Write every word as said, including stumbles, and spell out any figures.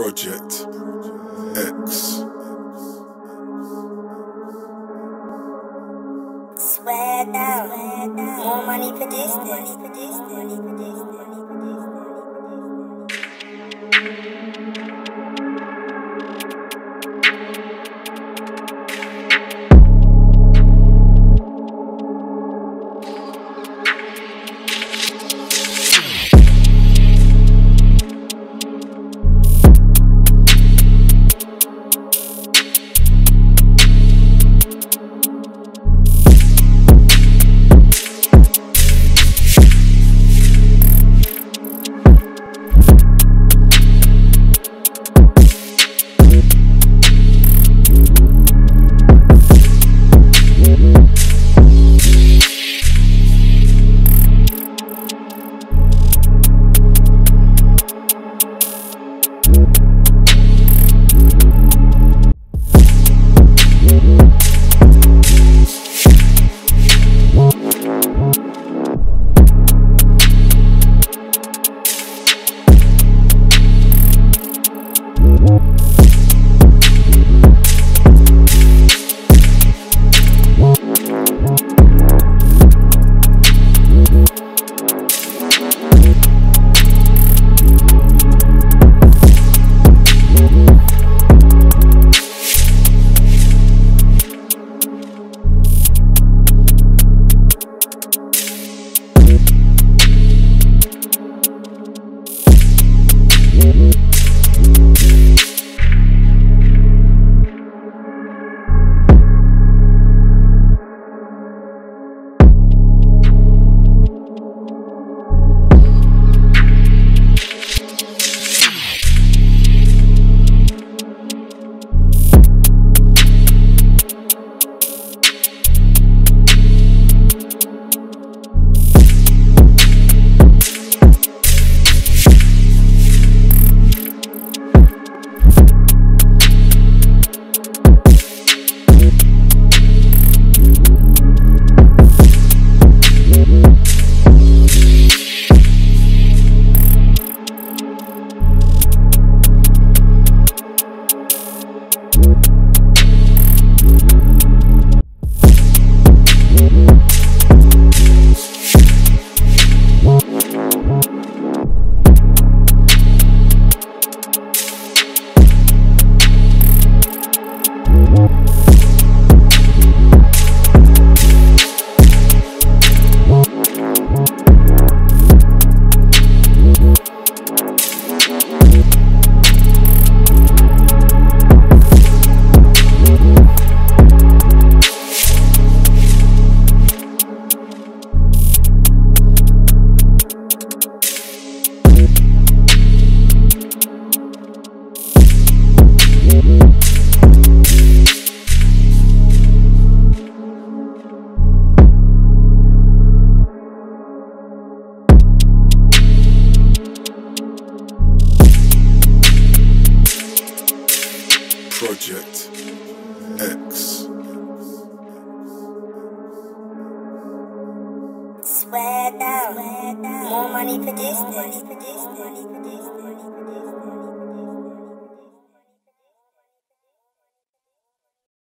Project X. Swear down, more money for distance, more money for distance. Project X. Swear down, more money for distance.